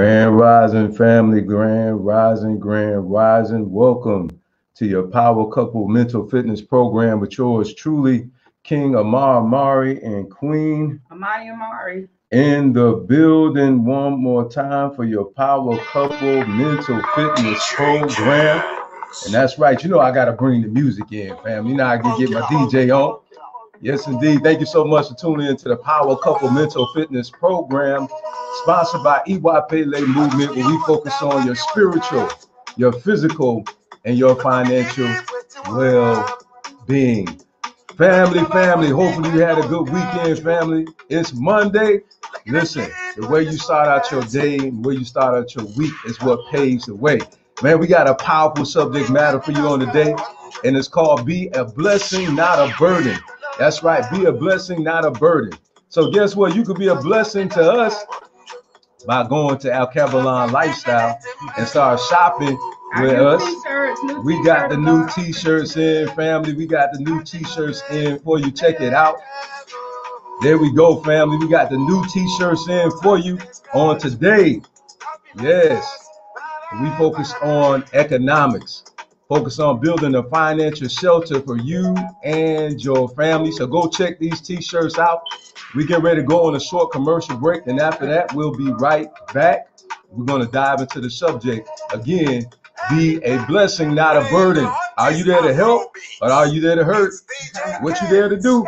Grand Rising family, Grand Rising, Grand Rising. Welcome to your Power Couple Mental Fitness Program with yours truly, King Amar Amari and Queen Amaya Amari. In the building one more time for your Power Couple Mental Fitness Program. And that's right. You know I got to bring the music in, fam. You know I can get my DJ on. Yes, indeed. Thank you so much for tuning in to the Power Couple Mental Fitness Program, sponsored by Iwa Pele Movement, where we focus on your spiritual, your physical, and your financial well-being. Family, hopefully you had a good weekend, family. It's Monday. Listen, the way you start out your day and the way you start out your week is what paves the way. Man, we got a powerful subject matter for you on the day, and it's called Be a Blessing, Not a Burden. That's right. Be a blessing, not a burden. So guess what? You could be a blessing to us by going to Alkebulan Lifestyle and start shopping with us. We got the new t-shirts in, family. We got the new t-shirts in for you. Check it out. There we go, family. We got the new t-shirts in for you on today. Yes. We focus on economics. Focus on building a financial shelter for you and your family. So go check these t-shirts out. We get ready to go on a short commercial break, and after that, we'll be right back. We're going to dive into the subject. Again, be a blessing, not a burden. Are you there to help, or are you there to hurt? What you there to do?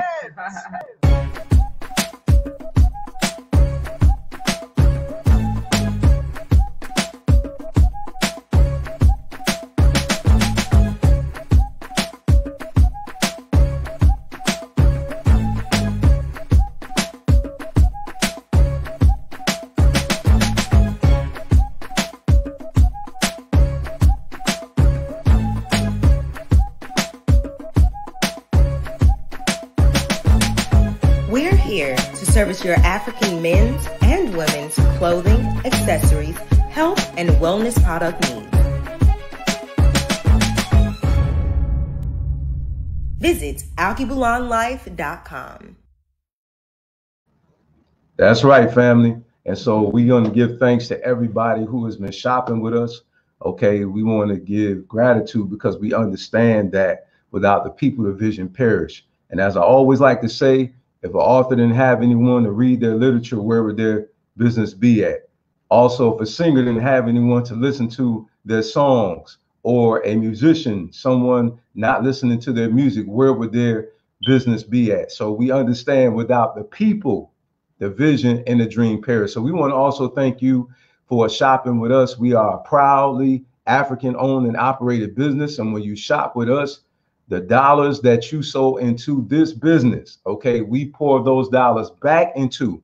Service your African men's and women's clothing, accessories, health, and wellness product needs. Visit alkibulonlife.com. That's right, family. And so we're going to give thanks to everybody who has been shopping with us. Okay, we want to give gratitude because we understand that without the people, the vision perish. And as I always like to say, if an author didn't have anyone to read their literature, where would their business be at? Also, if a singer didn't have anyone to listen to their songs, or a musician, someone not listening to their music, where would their business be at? So we understand without the people, the vision and the dream perish. So we want to also thank you for shopping with us. We are a proudly African owned and operated business. And when you shop with us, the dollars that you sow into this business, okay, we pour those dollars back into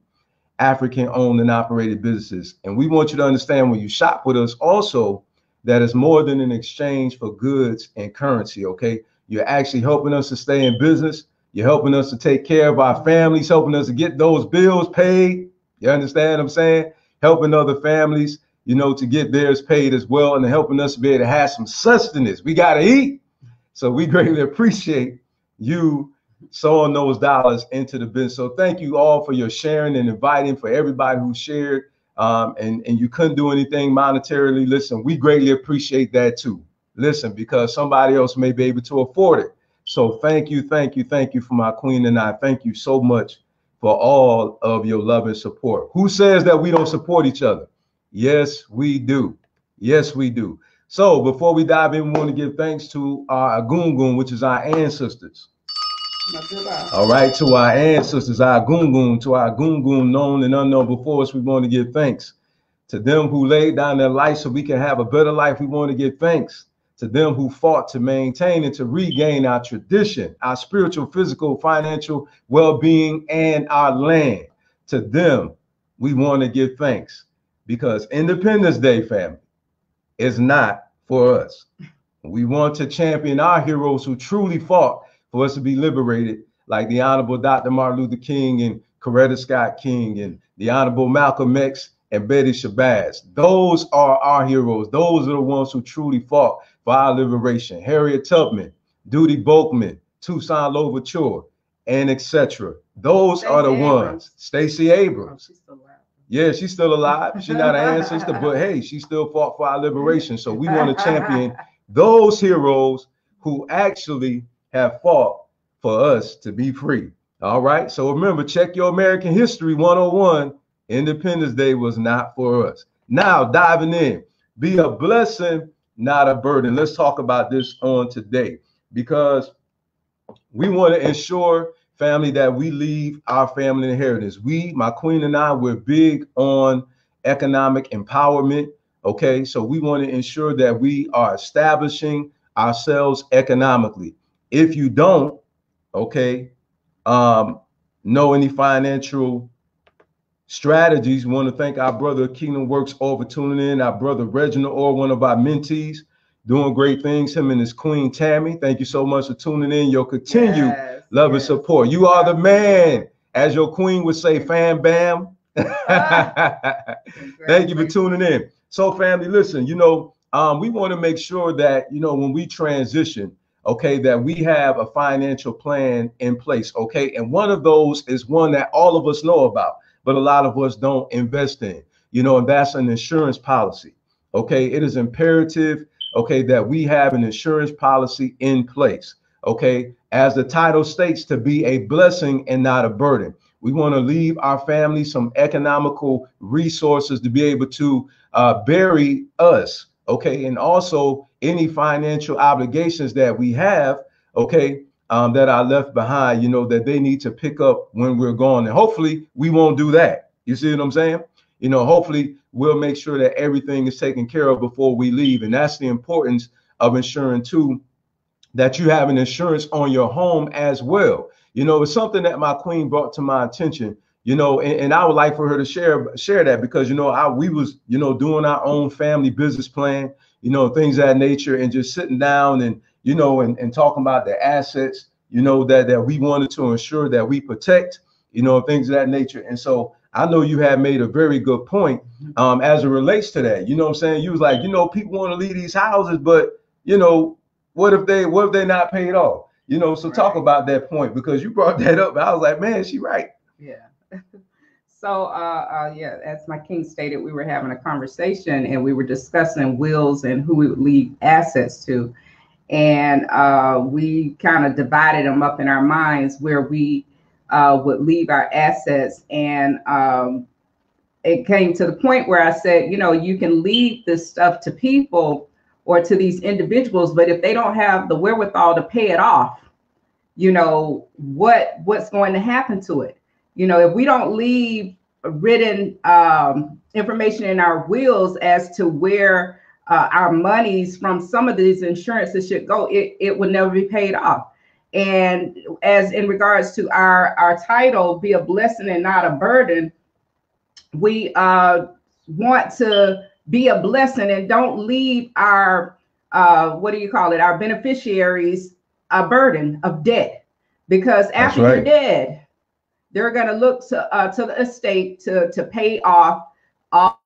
African owned and operated businesses. And we want you to understand when you shop with us also that it's more than an exchange for goods and currency, okay? You're actually helping us to stay in business. You're helping us to take care of our families, helping us to get those bills paid. You understand what I'm saying? Helping other families, you know, to get theirs paid as well, and helping us to be able to have some sustenance. We got to eat. So we greatly appreciate you sowing those dollars into the business. So thank you all for your sharing and inviting, for everybody who shared and you couldn't do anything monetarily. Listen, we greatly appreciate that too. Listen, because somebody else may be able to afford it. So thank you for my queen, and I thank you so much for all of your love and support. Who says that we don't support each other? Yes, we do. Yes, we do. So before we dive in, we want to give thanks to our Egungun, which is our ancestors. All right, to our ancestors, our Egungun, to our Egungun known and unknown before us, we want to give thanks. To them who laid down their life so we can have a better life, we want to give thanks. To them who fought to maintain and to regain our tradition, our spiritual, physical, financial well-being, and our land. To them, we want to give thanks, because Independence Day, family, is not for us. We want to champion our heroes who truly fought for us to be liberated, like the Honorable Dr. Martin Luther King and Coretta Scott King and the Honorable Malcolm X and Betty Shabazz. Those are our heroes. Those are the ones who truly fought for our liberation. Harriet Tubman, Judy Bolkman, Toussaint Louverture, and etc. Those are the ones. Stacey Abrams. Yeah, she's still alive. She's not an ancestor, but hey, she still fought for our liberation. So we want to champion those heroes who actually have fought for us to be free. All right. So remember, check your American history 101. Independence Day was not for us. Now diving in, be a blessing, not a burden. Let's talk about this on today, because we want to ensure, family, that we leave our family inheritance. We, my queen and I, we're big on economic empowerment. Okay, so we want to ensure that we are establishing ourselves economically. If you don't, okay, know any financial strategies, we want to thank our brother Kingdom Works Orr for tuning in, our brother Reginald Orr, one of our mentees, doing great things, him and his queen Tammy. Thank you so much for tuning in. Your continued love and support. You are the man, as your queen would say, fam bam. Thank you for tuning in. So family, listen, you know, we want to make sure that, you know, when we transition, okay, that we have a financial plan in place. Okay. And one of those is one that all of us know about, but a lot of us don't invest in, you know, and that's an insurance policy. Okay. It is imperative, okay, that we have an insurance policy in place. Okay. As the title states, to be a blessing and not a burden. We want to leave our family some economical resources to be able to bury us. Okay. And also any financial obligations that we have. Okay. That are left behind, you know, that they need to pick up when we're gone. And hopefully we won't do that. You see what I'm saying? You know, hopefully we'll make sure that everything is taken care of before we leave. And that's the importance of ensuring too, that you have an insurance on your home as well. You know, it's something that my queen brought to my attention, you know, and I would like for her to share that, because, you know, we was, you know, doing our own family business plan, you know, things of that nature, and just sitting down and, you know, and talking about the assets, you know, that we wanted to ensure that we protect, you know, things of that nature. And so I know you have made a very good point as it relates to that. You know what I'm saying? You was like, you know, people want to leave these houses, but, you know, what if they not paid off? You know, so talk about that point, because you brought that up. I was like, man, she right. Yeah. So, yeah, as my king stated, we were having a conversation and we were discussing wills and who we would leave assets to. And we kind of divided them up in our minds where we would leave our assets. And it came to the point where I said, you know, you can leave this stuff to people or to these individuals, but if they don't have the wherewithal to pay it off, you know, what's going to happen to it? You know, if we don't leave written information in our wills as to where our monies from some of these insurances should go, it would never be paid off. And as in regards to our title, be a blessing and not a burden, we want to be a blessing and don't leave our, our beneficiaries a burden of debt, because after you're dead, they're going to look to the estate to pay off all.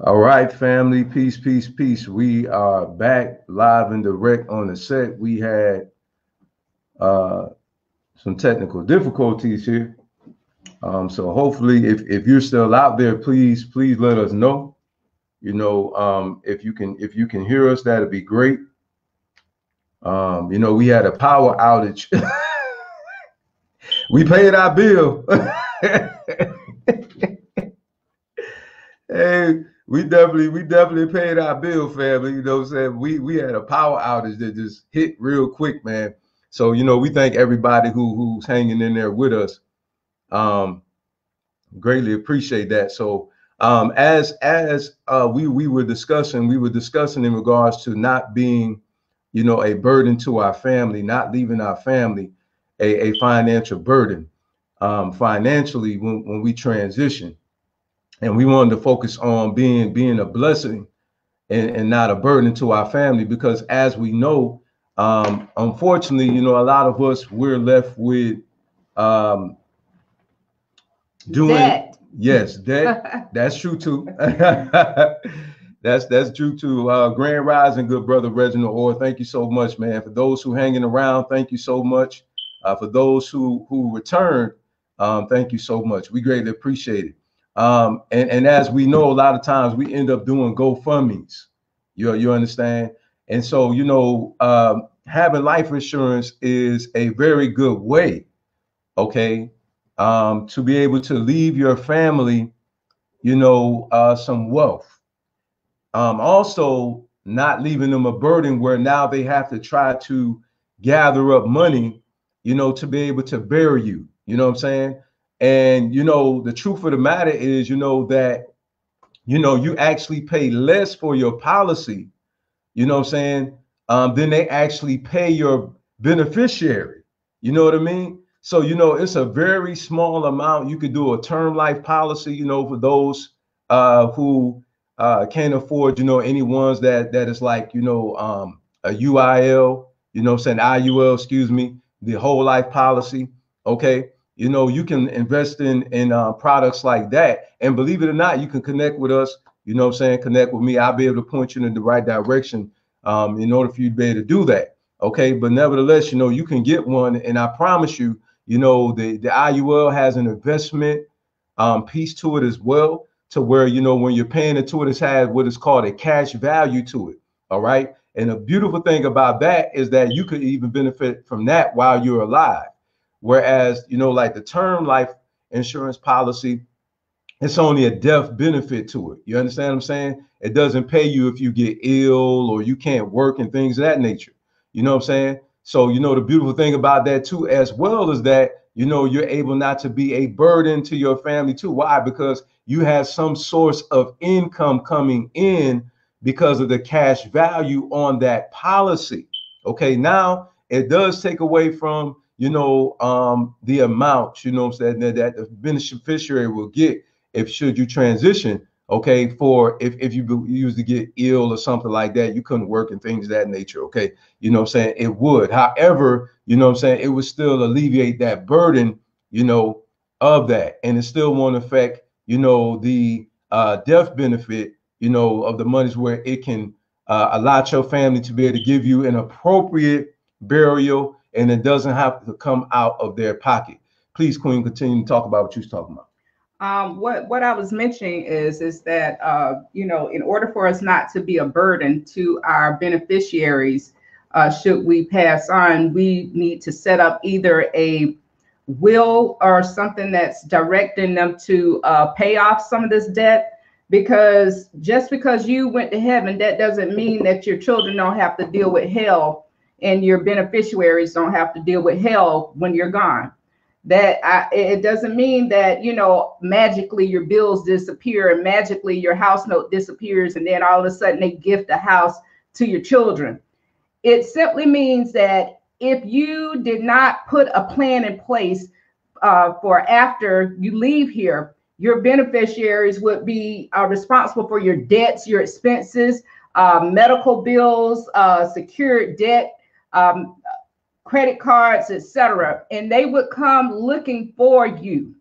All right, family, peace, peace, peace. We are back live and direct on the set. We had some technical difficulties here. So hopefully if you're still out there, please let us know. You know, if you can hear us, that'd be great. You know, we had a power outage. We paid our bill. Hey, we definitely paid our bill, family. You know what I'm saying? We had a power outage that just hit real quick, man. So, you know, we thank everybody who's hanging in there with us. Greatly appreciate that. So, as we were discussing in regards to not being, you know, a burden to our family, not leaving our family a financial burden, financially when we transition. And we wanted to focus on being a blessing and not a burden to our family, because as we know, unfortunately, you know, a lot of us, we're left with doing debt. Yes, debt. That's true too. that's true too. Grand Rising, good brother Reginald Orr. Thank you so much, man. For those who hanging around, thank you so much. For those who returned, thank you so much. We greatly appreciate it. And as we know, a lot of times we end up doing GoFundMes, you understand? And so, you know, having life insurance is a very good way, okay, to be able to leave your family, you know, some wealth. Also not leaving them a burden where now they have to try to gather up money, you know, to be able to bury you, you know what I'm saying? And, you know, the truth of the matter is, you know, that, you know, you actually pay less for your policy, you know what I'm saying, than they actually pay your beneficiary. You know what I mean? So, you know, it's a very small amount. You could do a term life policy, you know, for those who can't afford, you know, any ones that is like, you know, a UIL, you know what I'm saying, IUL, excuse me, the whole life policy. Okay. You know, you can invest in products like that. And believe it or not, you can connect with us. You know what I'm saying? Connect with me. I'll be able to point you in the right direction in order for you to be able to do that. OK, but nevertheless, you know, you can get one. And I promise you, you know, the IUL has an investment piece to it as well, to where, you know, when you're paying into it, it's had what is called a cash value to it. All right. And the beautiful thing about that is that you could even benefit from that while you're alive. Whereas, you know, like the term life insurance policy, it's only a death benefit to it. You understand what I'm saying? It doesn't pay you if you get ill or you can't work and things of that nature. You know what I'm saying? So, you know, the beautiful thing about that, too, as well, is that, you know, you're able not to be a burden to your family, too. Why? Because you have some source of income coming in because of the cash value on that policy. OK, now it does take away from, you know, the amount, you know what I'm saying, that the beneficiary will get if should you transition, okay, for if you used to get ill or something like that, you couldn't work and things of that nature, okay, you know what I'm saying, it would. However, you know what I'm saying, it would still alleviate that burden, you know, of that, and it still won't affect, you know, the death benefit, you know, of the monies where it can allow your family to be able to give you an appropriate burial, and it doesn't have to come out of their pocket. Please, Queen, continue to talk about what you was talking about. What I was mentioning is that, you know, in order for us not to be a burden to our beneficiaries, should we pass on, we need to set up either a will or something that's directing them to pay off some of this debt, because just because you went to heaven, that doesn't mean that your children don't have to deal with hell, and your beneficiaries don't have to deal with hell when you're gone. It doesn't mean that, you know, magically your bills disappear and magically your house note disappears and then all of a sudden they gift the house to your children. It simply means that if you did not put a plan in place for after you leave here, your beneficiaries would be responsible for your debts, your expenses, medical bills, secured debt, credit cards, etc., and they would come looking for you.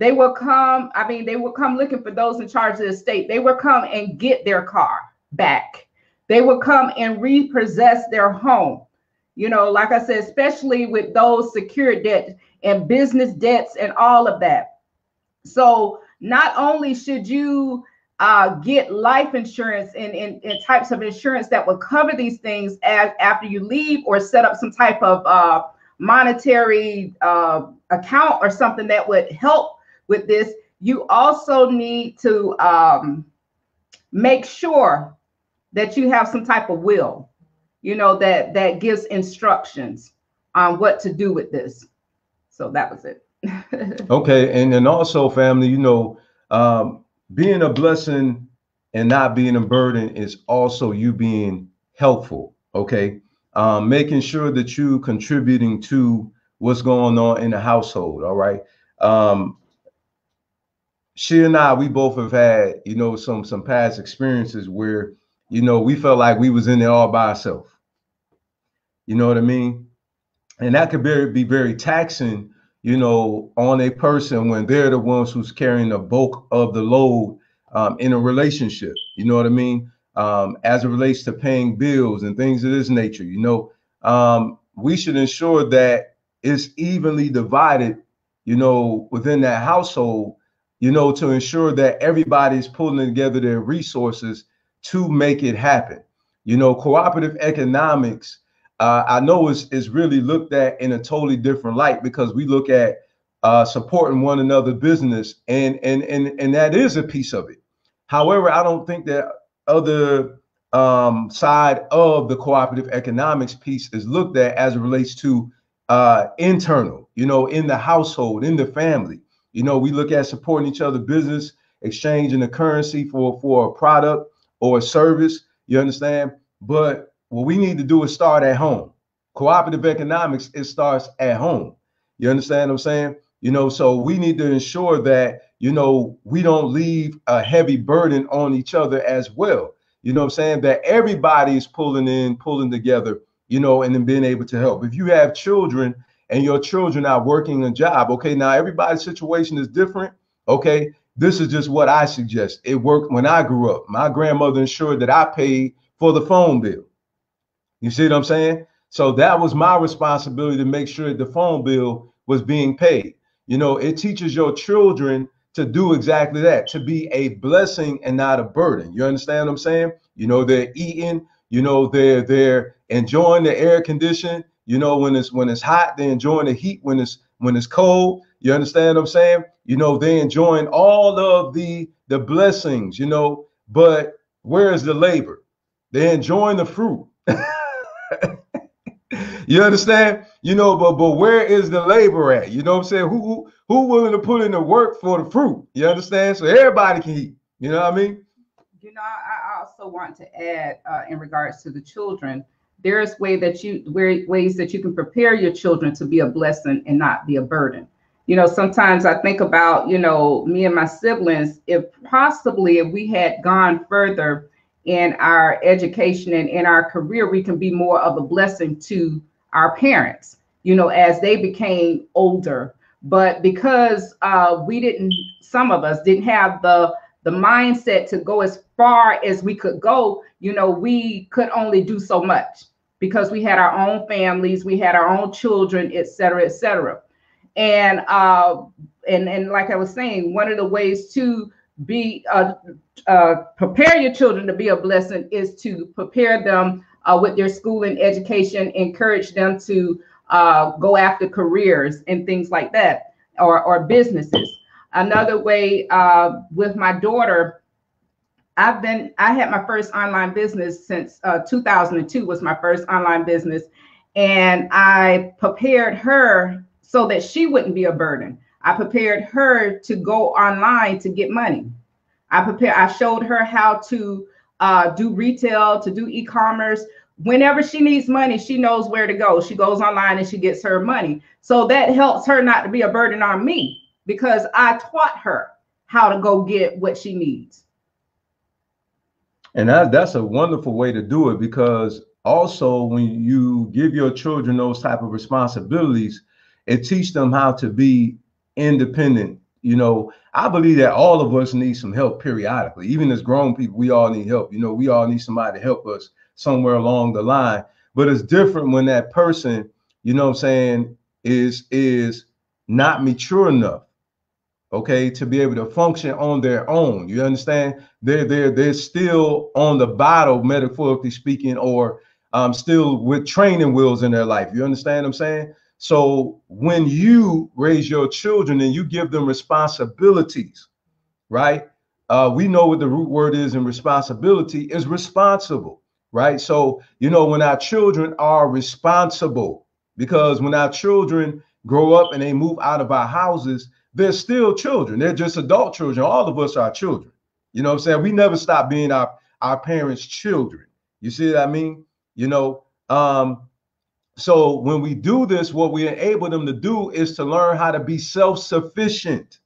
They will come, I mean, they will come looking for those in charge of the state. They will come and get their car back. They will come and repossess their home. You know, like I said, especially with those secured debt and business debts and all of that. So not only should you get life insurance and types of insurance that will cover these things as, after you leave, or set up some type of monetary account or something that would help with this, you also need to make sure that you have some type of will, you know, that gives instructions on what to do with this. So that was it. Okay. And then also, family, you know, being a blessing and not being a burden is also you being helpful. Okay. Making sure that you contributing to what's going on in the household. All right. She and I, we both have had, you know, some past experiences where, you know, we felt like we was in there all by ourselves. You know what I mean? And that could be very taxing, you know, on a person when they're the ones who's carrying the bulk of the load in a relationship. You know what I mean? As it relates to paying bills and things of this nature, you know, we should ensure that it's evenly divided, you know, within that household, you know, to ensure that everybody's pulling together their resources to make it happen. You know, cooperative economics, I know is really looked at in a totally different light, because we look at supporting one another business, and that is a piece of it. However, I don't think that other side of the cooperative economics piece is looked at as it relates to internal, you know, in the household, in the family. You know, we look at supporting each other's business, exchanging the currency for a product or a service. You understand? But what we need to do is start at home. Cooperative economics, it starts at home. You understand what I'm saying? You know, so we need to ensure that, you know, we don't leave a heavy burden on each other as well. You know what I'm saying? That everybody is pulling together, you know, and then being able to help. If you have children and your children are working a job, okay, now everybody's situation is different, okay? This is just what I suggest. It worked when I grew up. My grandmother ensured that I paid for the phone bill. You see what I'm saying? So that was my responsibility to make sure that the phone bill was being paid. You know, it teaches your children to do exactly that, to be a blessing and not a burden. You understand what I'm saying? You know, they're eating, you know, they're enjoying the air conditioning. You know, when it's hot, they're enjoying the heat. When it's cold, you understand what I'm saying? You know, they're enjoying all of the blessings, you know, but where is the labor? They're enjoying the fruit. You understand? You know, but where is the labor at? You know what I'm saying? Who willing to put in the work for the fruit? You understand? So everybody can eat. You know what I mean? You know, I also want to add in regards to the children, there's ways that you can prepare your children to be a blessing and not be a burden. You know, sometimes I think about, you know, me and my siblings, if we had gone further in our education and in our career, we can be more of a blessing to our parents, you know, as they became older. But because some of us didn't have the mindset to go as far as we could go, you know, we could only do so much because we had our own families, we had our own children, et cetera, et cetera. And like I was saying, one of the ways to be prepare your children to be a blessing is to prepare them with their school and education, encourage them to go after careers and things like that, or businesses. Another way, with my daughter, I had my first online business since 2002 was my first online business, and I prepared her so that she wouldn't be a burden. I prepared her to go online to get money. I showed her how to do retail, to do e-commerce. Whenever she needs money, she knows where to go. She goes online and she gets her money. So that helps her not to be a burden on me, because I taught her how to go get what she needs. And that's a wonderful way to do it, because also when you give your children those type of responsibilities, it teaches them how to be independent You know, I believe that all of us need some help periodically. Even as grown people, we all need help. You know, we all need somebody to help us somewhere along the line. But it's different when that person, you know what I'm saying, is not mature enough, okay, to be able to function on their own. You understand? They're still on the bottle, metaphorically speaking, or still with training wheels in their life. You understand what I'm saying? So when you raise your children and you give them responsibilities, right? We know what the root word is in responsibility is responsible, right? So, you know, when our children are responsible, because when our children grow up and they move out of our houses, they're still children. They're just adult children. All of us are children. You know what I'm saying? We never stop being our parents' children. You see what I mean? You know, so when we do this, what we enable them to do is to learn how to be self-sufficient.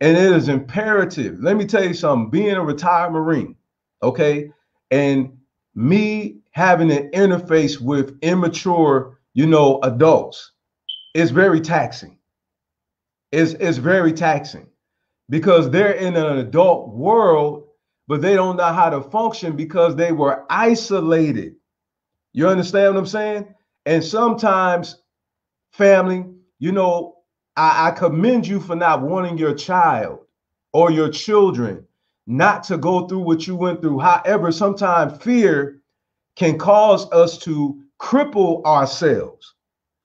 And it is imperative. Let me tell you something, being a retired Marine, okay, and me having an interface with immature, you know, adults is very taxing. It's very taxing because they're in an adult world, but they don't know how to function because they were isolated. You understand what I'm saying? And sometimes, family, you know, I commend you for not wanting your child or your children not to go through what you went through. However, sometimes fear can cause us to cripple ourselves,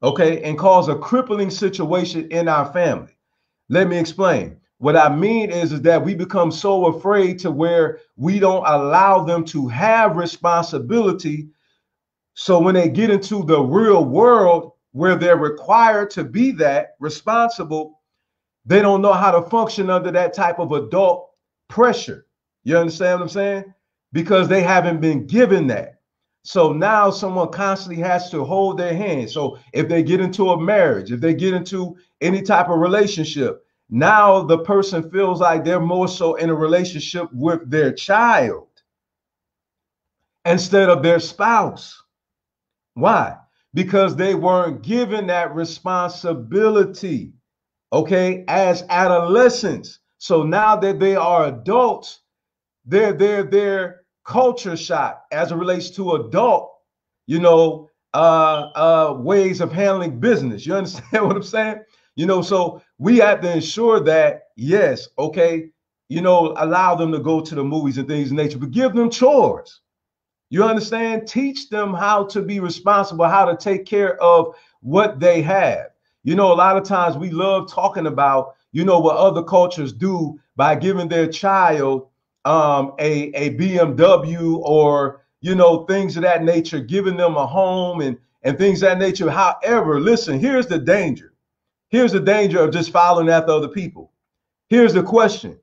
okay, and cause a crippling situation in our family. Let me explain. What I mean is that we become so afraid to where we don't allow them to have responsibility. So when they get into the real world where they're required to be that responsible, they don't know how to function under that type of adult pressure. You understand what I'm saying? Because they haven't been given that. So now someone constantly has to hold their hand. So if they get into a marriage, if they get into any type of relationship, now the person feels like they're more so in a relationship with their child instead of their spouse. Why? Because they weren't given that responsibility, okay, as adolescents. So now that they are adults, their culture shock as it relates to adult, you know, ways of handling business. You understand what I'm saying? You know, so we have to ensure that, yes, okay, you know, allow them to go to the movies and things of nature, but give them chores. You understand? Teach them how to be responsible, how to take care of what they have. You know, a lot of times we love talking about, you know, what other cultures do by giving their child a BMW or, you know, things of that nature, giving them a home and things of that nature. However, listen, here's the danger. Here's the danger of just following after other people. Here's the question.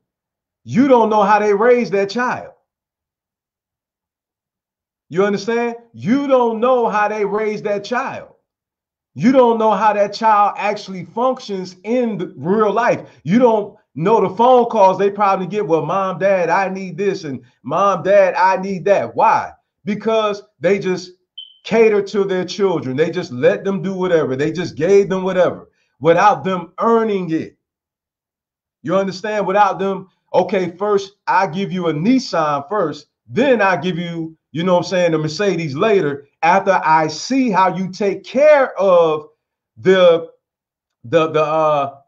You don't know how they raised their child. You understand? You don't know how they raise that child. You don't know how that child actually functions in the real life. You don't know the phone calls they probably get. Well, mom, dad, I need this, and mom, dad, I need that. Why? Because they just cater to their children. They just let them do whatever. They just gave them whatever without them earning it. You understand? Without them, okay, first I give you a Nissan first, then I give you, you know what I'm saying, the Mercedes later, after I see how you take care of the Honda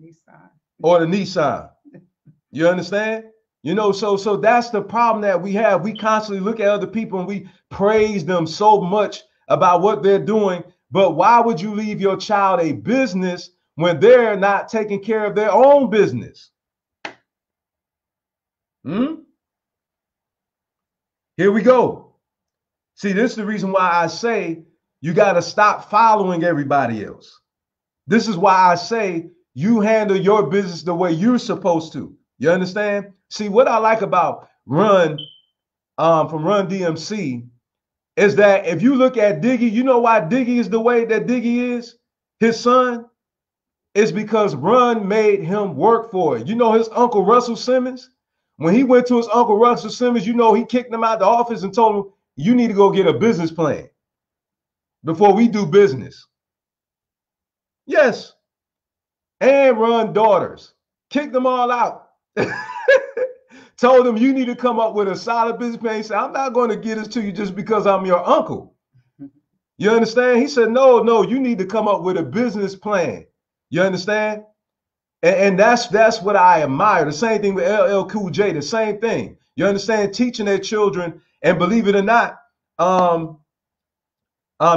Nissan. Or the Nissan. You understand? You know, so that's the problem that we have. We constantly look at other people and we praise them so much about what they're doing. But why would you leave your child a business when they're not taking care of their own business? Hmm? Here we go. See, this is the reason why I say you got to stop following everybody else. This is why I say you handle your business the way you're supposed to. You understand? See, what I like about Run from Run DMC is that if you look at Diggy, you know why Diggy is the way that Diggy is? His son? It's because Run made him work for it. You know his uncle Russell Simmons? When he went to his uncle Russell Simmons, you know, he kicked him out the office and told him, you need to go get a business plan before we do business. Yes, and Run daughters. Kicked them all out. Told them, you need to come up with a solid business plan. He said, I'm not going to give this to you just because I'm your uncle. You understand? He said, no, you need to come up with a business plan. You understand? And that's what I admire. The same thing with LL Cool J, the same thing. You understand? Teaching their children, and believe it or not,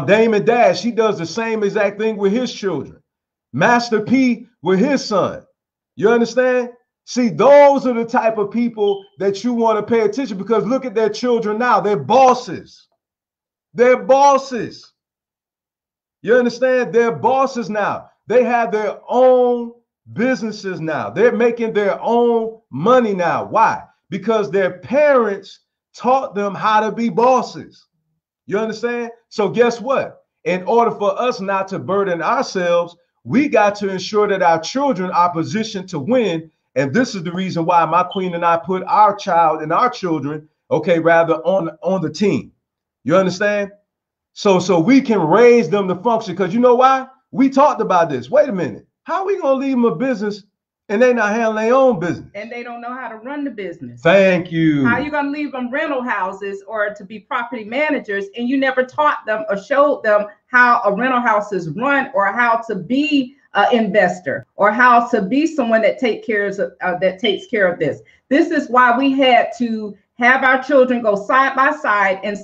Damon Dash, he does the same exact thing with his children. Master P with his son. You understand? See, those are the type of people that you want to pay attention, because look at their children now. They're bosses. They're bosses. You understand? They're bosses now. They have their own businesses now. They're making their own money now. Why? Because their parents taught them how to be bosses. You understand? So guess what? In order for us not to burden ourselves, we got to ensure that our children are positioned to win. And this is the reason why my queen and I put our child and our children, okay, rather on the team. You understand? So we can raise them to function, because you know why? We talked about this. Wait a minute. How are we going to leave them a business and they not handling their own business? And they don't know how to run the business. Thank you. How are you going to leave them rental houses or to be property managers, and you never taught them or showed them how a rental house is run, or how to be an investor, or how to be someone that takes care of this? This is why we had to have our children go side by side in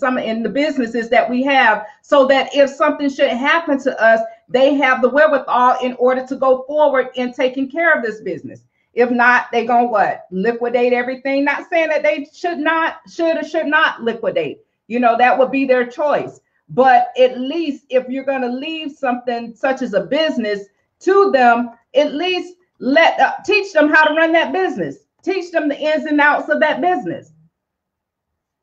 the businesses that we have, so that if something should happen to us, they have the wherewithal in order to go forward in taking care of this business. If not, they're going to what? Liquidate everything. Not saying that they should or should not liquidate. You know, that would be their choice. But at least if you're going to leave something such as a business to them, at least teach them how to run that business. Teach them the ins and outs of that business.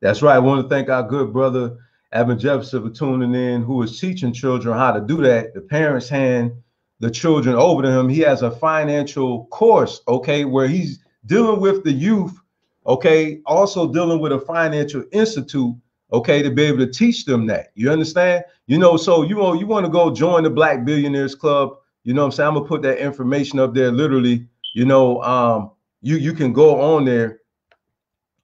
That's right. I want to thank our good brother, Evan Jefferson, for tuning in, who is teaching children how to do that. The parents hand the children over to him. He has a financial course, okay, where he's dealing with the youth, okay, also dealing with a financial institute, okay, to be able to teach them that. You understand? You know, so you want to go join the Black Billionaires Club. You know what I'm saying? I'm going to put that information up there, literally. You know, you can go on there,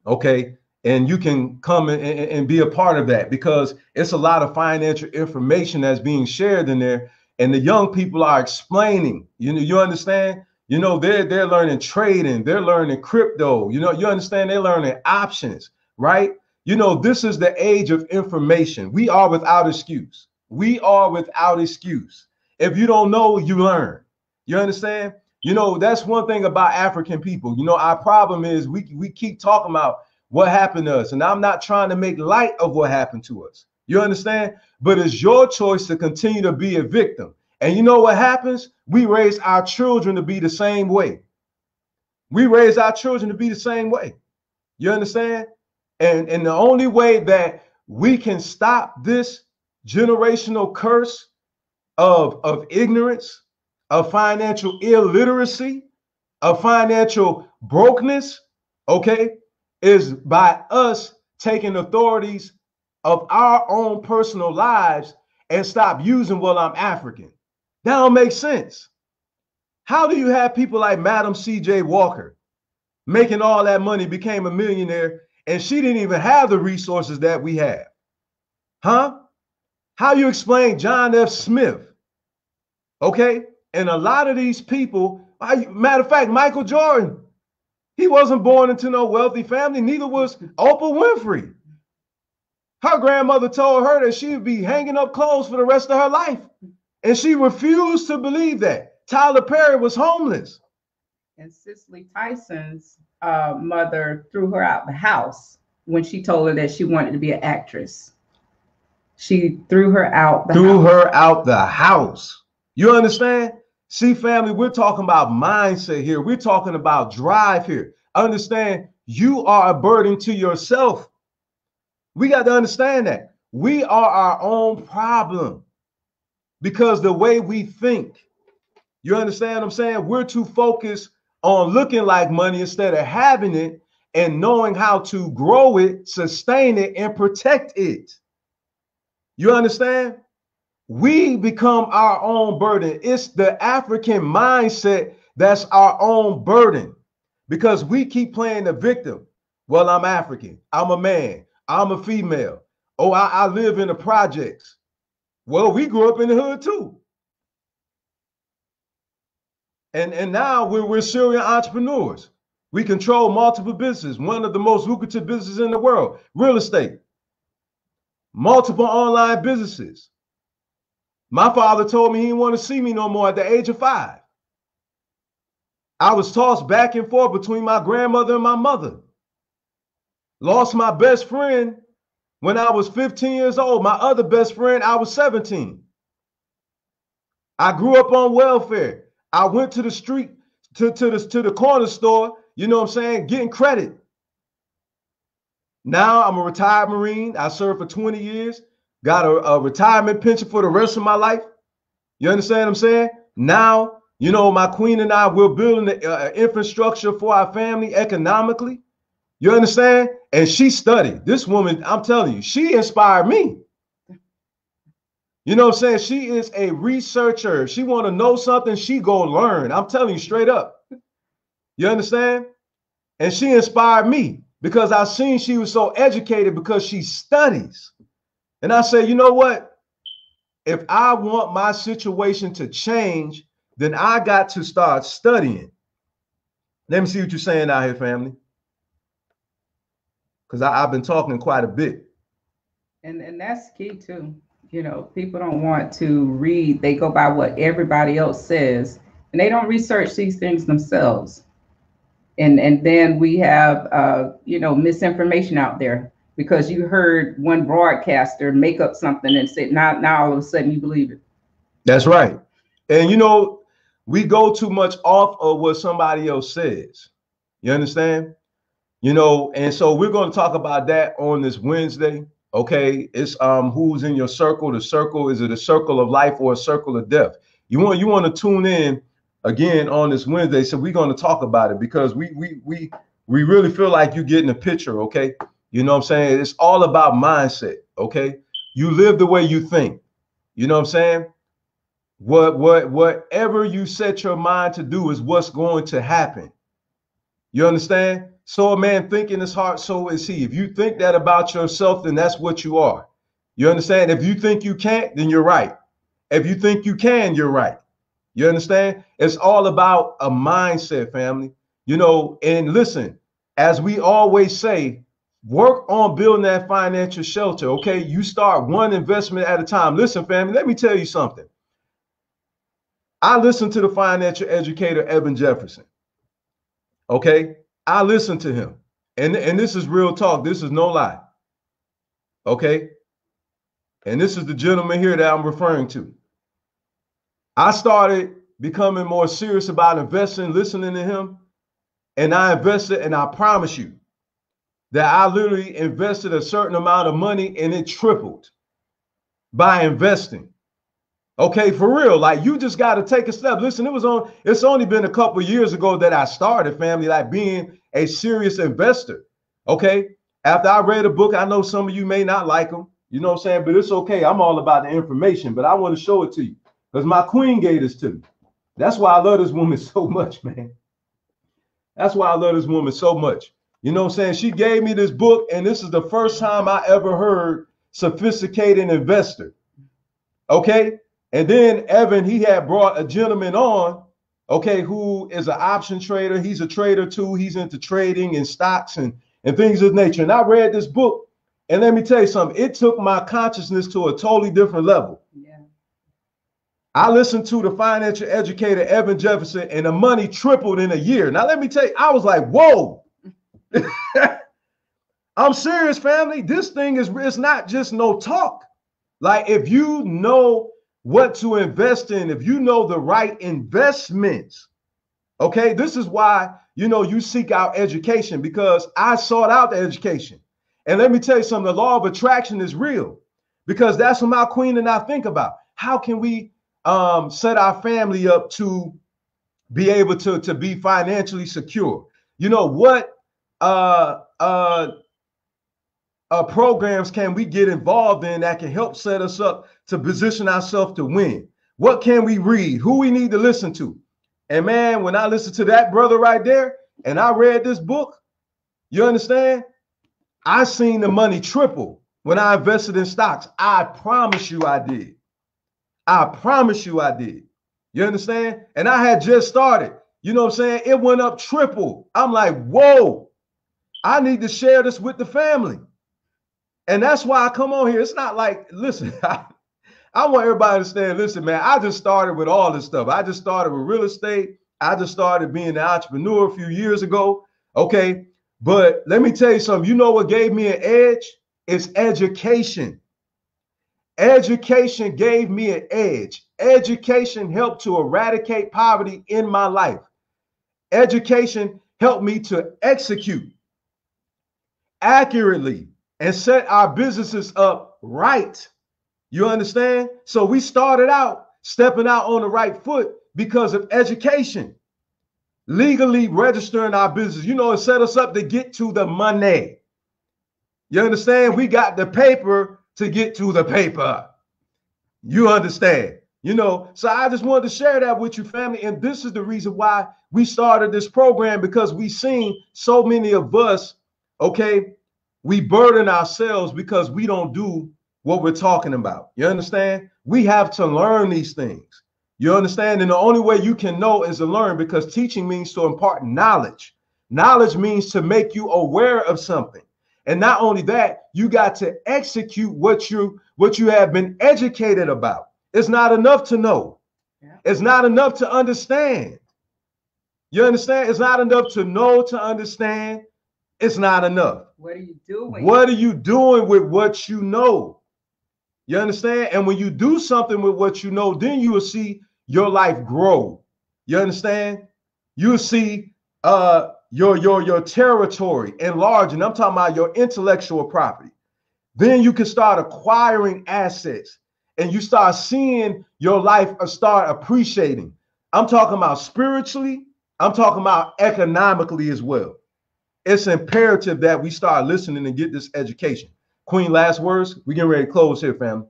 okay, and you can come and be a part of that, because it's a lot of financial information that's being shared in there. And the young people are explaining, you know, you understand, you know, they're learning trading, they're learning crypto, you know, you understand, they're learning options, right? You know, this is the age of information. We are without excuse. We are without excuse. If you don't know, you learn. You understand? You know, that's one thing about African people. You know, our problem is we keep talking about what happened to us. And I'm not trying to make light of what happened to us. You understand? But it's your choice to continue to be a victim. And you know what happens? We raise our children to be the same way. We raise our children to be the same way. You understand? And the only way that we can stop this generational curse of ignorance, of financial illiteracy, of financial brokenness, okay, is by us taking authorities of our own personal lives and stop using, well, I'm African. That don't make sense. How do you have people like Madam C.J. Walker making all that money, became a millionaire, and she didn't even have the resources that we have? Huh? How you explain John F. Smith? Okay? And a lot of these people, matter of fact, Michael Jordan, he wasn't born into no wealthy family. Neither was Oprah Winfrey. Her grandmother told her that she would be hanging up clothes for the rest of her life, and she refused to believe that. Tyler Perry was homeless. And Cicely Tyson's mother threw her out the house when she told her that she wanted to be an actress. She threw her out the house. Threw her out the house. You understand? See, family, we're talking about mindset here. We're talking about drive here. Understand, you are a burden to yourself. We got to understand that. We are our own problem, because the way we think, you understand what I'm saying? We're too focused on looking like money instead of having it and knowing how to grow it, sustain it, and protect it. You understand? We become our own burden. It's the African mindset that's our own burden, because we keep playing the victim. Well, I'm African. I'm a man. I'm a female. Oh, I live in the projects. Well, we grew up in the hood too. And now we're serial entrepreneurs. We control multiple businesses. One of the most lucrative businesses in the world, real estate. Multiple online businesses. My father told me he didn't want to see me no more at the age of 5. I was tossed back and forth between my grandmother and my mother. Lost my best friend when I was 15 years old. My other best friend, I was 17. I grew up on welfare. I went to the street, to the corner store, you know what I'm saying, getting credit. Now I'm a retired Marine. I served for 20 years, got a retirement pension for the rest of my life. You understand what I'm saying? Now, you know, my queen and I, we're building the infrastructure for our family economically. You understand? And she studied. This woman, I'm telling you, she inspired me. You know what I'm saying? She is a researcher. If she want to know something, she go learn. I'm telling you straight up. You understand? And she inspired me because I seen she was so educated because she studies. And I said, you know what? If I want my situation to change, then I got to start studying. Let me see what you're saying out here, family. Because I've been talking quite a bit. And that's key, too. You know, people don't want to read. They go by what everybody else says, and they don't research these things themselves. And then we have, you know, misinformation out there because you heard one broadcaster make up something and said, now all of a sudden you believe it. That's right. And, you know, we go too much off of what somebody else says. You understand? You know, and so we're going to talk about that on this Wednesday. Okay, it's who's in your circle. The circle, is it a circle of life or a circle of death? You want to tune in again on this Wednesday. So we're going to talk about it because we really feel like you're getting a picture. Okay, you know what I'm saying? It's all about mindset. Okay, you live the way you think. You know what I'm saying? Whatever you set your mind to do is what's going to happen. You understand? So a man think in his heart, so is he. If you think that about yourself, then that's what you are. You understand? If you think you can't, then you're right. If you think you can, you're right. You understand? It's all about a mindset, family. You know, and listen, as we always say, work on building that financial shelter. Okay, you start one investment at a time. Listen, family, let me tell you something. I listened to the financial educator, Evan Jefferson. Okay. I listened to him, and this is real talk. This is no lie. Okay. And this is the gentleman here that I'm referring to. I started becoming more serious about investing, listening to him, and I invested, and I promise you that I literally invested a certain amount of money and it tripled by investing. Okay, for real, like you just got to take a step. Listen, it's only been a couple of years ago that I started, family, like being a serious investor. Okay, after I read a book, I know some of you may not like them, you know what I'm saying, but it's okay. I'm all about the information, but I want to show it to you because my queen gave this to me. That's why I love this woman so much, man. That's why I love this woman so much. You know what I'm saying? She gave me this book, and this is the first time I ever heard sophisticated investor. Okay. And then Evan, he had brought a gentleman on, okay, who is an option trader. He's a trader too. He's into trading and stocks and things of nature. And I read this book, and let me tell you something. It took my consciousness to a totally different level. Yeah. I listened to the financial educator, Evan Jefferson, and the money tripled in a year. Now, let me tell you, I was like, whoa. I'm serious, family. This thing is not just no talk. Like, if you know what to invest in, if you know the right investments. Okay, this is why, you know, you seek out education, because I sought out the education. And let me tell you something, the law of attraction is real, because that's what my queen and I think about. How can we set our family up to be able to be financially secure? You know, what programs can we get involved in that can help set us up to position ourselves to win? What can we read? Who we need to listen to? And man, when I listened to that brother right there and I read this book, you understand? I seen the money triple when I invested in stocks. I promise you I did. I promise you I did. You understand? And I had just started. You know what I'm saying? It went up triple. I'm like, whoa, I need to share this with the family. And that's why I come on here. It's not like, listen, I want everybody to understand, listen, man, I just started with all this stuff. I just started with real estate. I just started being an entrepreneur a few years ago. Okay. But let me tell you something. You know what gave me an edge? It's education. Education gave me an edge. Education helped to eradicate poverty in my life. Education helped me to execute accurately and set our businesses up right. You understand? So we started out stepping out on the right foot because of education. Legally registering our business, you know, it set us up to get to the money. You understand? We got the paper to get to the paper. You understand? You know, so I just wanted to share that with you, family. And this is the reason why we started this program, because we seen so many of us, okay, we burden ourselves because we don't do what we're talking about. You understand? We have to learn these things. You understand? And the only way you can know is to learn, because teaching means to impart knowledge. Knowledge means to make you aware of something. And not only that, you got to execute what you have been educated about. It's not enough to know. Yeah. It's not enough to understand. You understand? It's not enough to know to understand. It's not enough. What are you doing? What are you doing with what you know? You understand? And when you do something with what you know, then you will see your life grow. You understand? You'll see your territory enlarge, and I'm talking about your intellectual property. Then you can start acquiring assets, and you start seeing your life start appreciating. I'm talking about spiritually. I'm talking about economically as well. It's imperative that we start listening and get this education. Queen, last words. We getting ready to close here, family.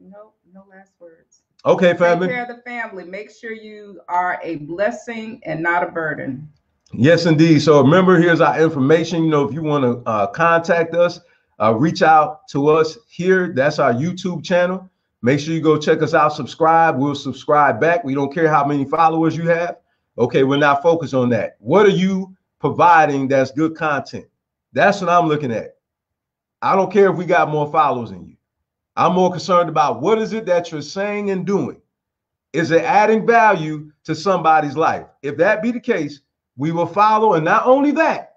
No last words. Okay, family. Take care of the family. Make sure you are a blessing and not a burden. Yes, indeed. So remember, here's our information. You know, if you want to contact us, reach out to us here. That's our YouTube channel. Make sure you go check us out. Subscribe. We'll subscribe back. We don't care how many followers you have. Okay, we're not focused on that. What are you providing that's good content? That's what I'm looking at. I don't care if we got more followers than you. I'm more concerned about what is it that you're saying and doing. Is it adding value to somebody's life? If that be the case, we will follow. And not only that,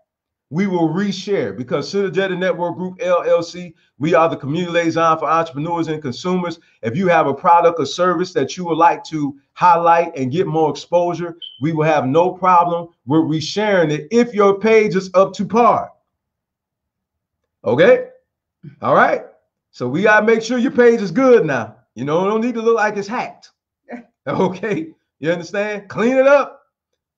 we will reshare, because Synergy Network Group LLC, we are the community liaison for entrepreneurs and consumers. If you have a product or service that you would like to highlight and get more exposure, we will have no problem with resharing it if your page is up to par. Okay? All right. So we got to make sure your page is good now. You know, it don't need to look like it's hacked. Okay. You understand? Clean it up.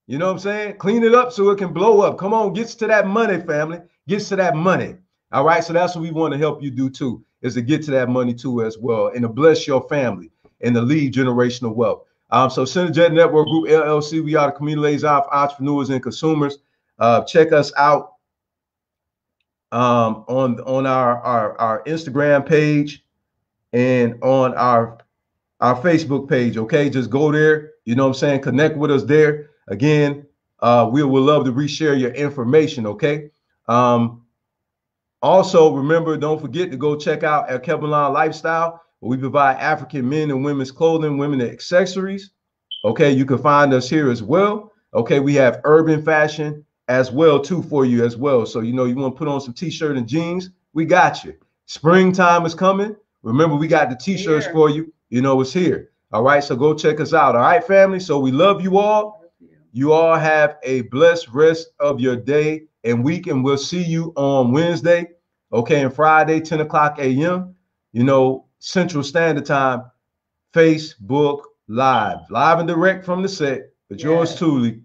You know what I'm saying? Clean it up so it can blow up. Come on, gets to that money, family. Gets to that money. All right. So that's what we want to help you do, too, is to get to that money, too, as well, and to bless your family and to lead generational wealth. So Synergy Network Group, LLC, we are the community liaison for entrepreneurs and consumers. Check us out on our Instagram page and on our Facebook page. Okay, just go there. You know what I'm saying? Connect with us there. Again, we would love to reshare your information. Okay. Also, remember, don't forget to go check out Alkebulan Lifestyle, where we provide African men and women's clothing, women accessories. Okay, you can find us here as well. Okay, we have urban fashion as well, too, for you as well. So, you know, you want to put on some t-shirt and jeans, we got you. Springtime is coming. Remember, we got the t-shirts for you. You know, it's here. All right. So go check us out. All right, family. So we love you all. You all have a blessed rest of your day and week. And we'll see you on Wednesday. Okay. And Friday, 10 o'clock a.m., you know, Central Standard Time, Facebook Live and direct from the set. But yours truly,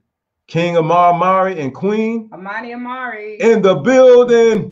King Amar Amari and Queen Amani Amari in the building.